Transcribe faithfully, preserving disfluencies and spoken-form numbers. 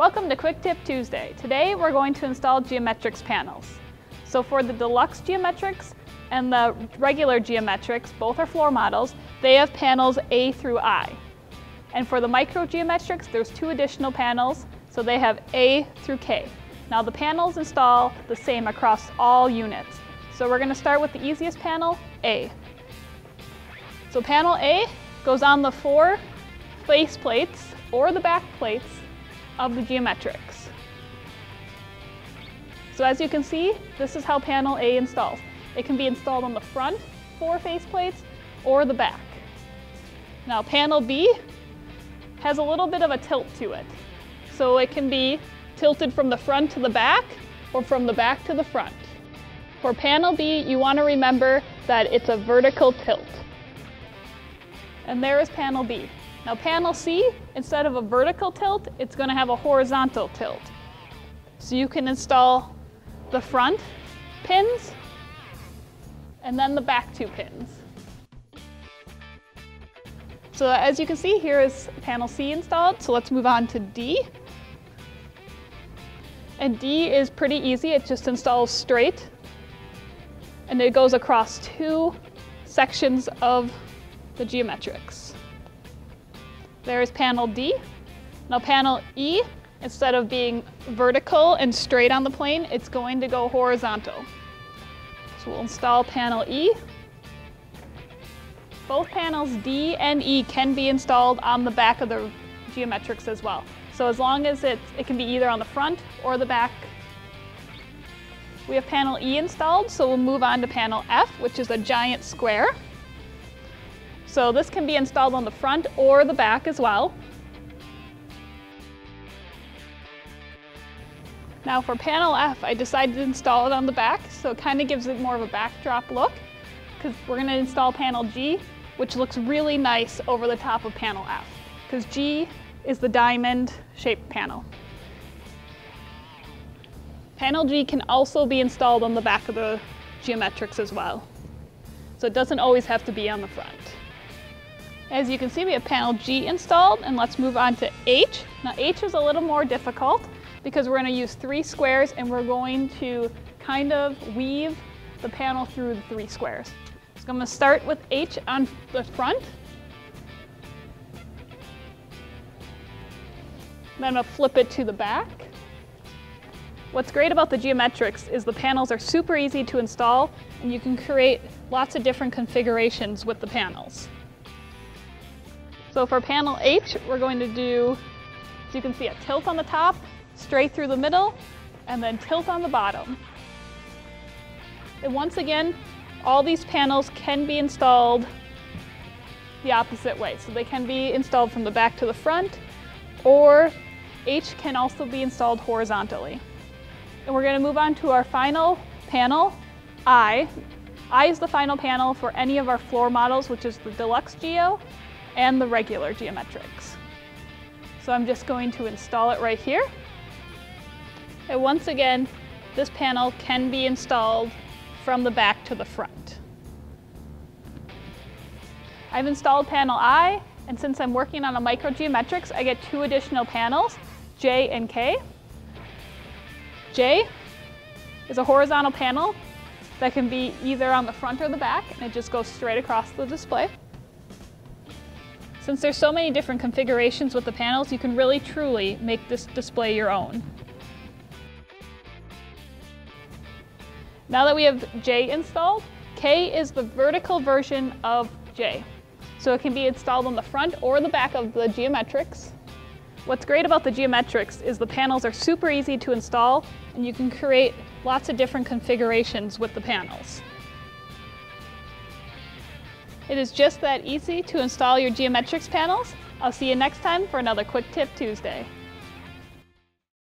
Welcome to Quick Tip Tuesday. Today we're going to install GeoMetrix panels. So for the Deluxe GeoMetrix and the regular GeoMetrix, both are floor models, they have panels A through I. And for the MicroGeometrix, there's two additional panels, so they have A through K. Now the panels install the same across all units. So we're going to start with the easiest panel, A. So panel A goes on the four face plates or the back plates of the GeoMetrix. So as you can see, this is how panel A installs. It can be installed on the front four face plates or the back. Now panel B has a little bit of a tilt to it. So it can be tilted from the front to the back or from the back to the front. For panel B, you want to remember that it's a vertical tilt. And there is panel B. Now panel C, instead of a vertical tilt, it's going to have a horizontal tilt. So you can install the front pins and then the back two pins. So as you can see, here is panel C installed. So let's move on to D. And D is pretty easy. It just installs straight. And it goes across two sections of the GeoMetrix. There is panel D. Now panel E, instead of being vertical and straight on the plane, it's going to go horizontal. So we'll install panel E. Both panels D and E can be installed on the back of the GeoMetrix as well. So as long as it's, it can be either on the front or the back. We have panel E installed, so we'll move on to panel F, which is a giant square. So this can be installed on the front or the back as well. Now for panel F, I decided to install it on the back, so it kind of gives it more of a backdrop look, because we're going to install panel G, which looks really nice over the top of panel F, because G is the diamond-shaped panel. Panel G can also be installed on the back of the GeoMetrix as well, so it doesn't always have to be on the front. As you can see, we have panel G installed, and let's move on to H. Now H is a little more difficult because we're going to use three squares and we're going to kind of weave the panel through the three squares. So I'm going to start with H on the front. Then I'm going to flip it to the back. What's great about the GeoMetrix is the panels are super easy to install and you can create lots of different configurations with the panels. So for panel H, we're going to do, as you can see, a tilt on the top, straight through the middle, and then tilt on the bottom. And once again, all these panels can be installed the opposite way. So they can be installed from the back to the front, or H can also be installed horizontally. And we're going to move on to our final panel, I. I is the final panel for any of our floor models, which is the Deluxe Geo and the regular GeoMetrix. So I'm just going to install it right here. And once again, this panel can be installed from the back to the front. I've installed panel I, and since I'm working on a MicroGeometrix, I get two additional panels, J and K. J is a horizontal panel that can be either on the front or the back, and it just goes straight across the display. Since there's so many different configurations with the panels, you can really truly make this display your own. Now that we have J installed, K is the vertical version of J. So it can be installed on the front or the back of the GeoMetrix. What's great about the GeoMetrix is the panels are super easy to install and you can create lots of different configurations with the panels. It is just that easy to install your GeoMetrix panels. I'll see you next time for another Quick Tip Tuesday.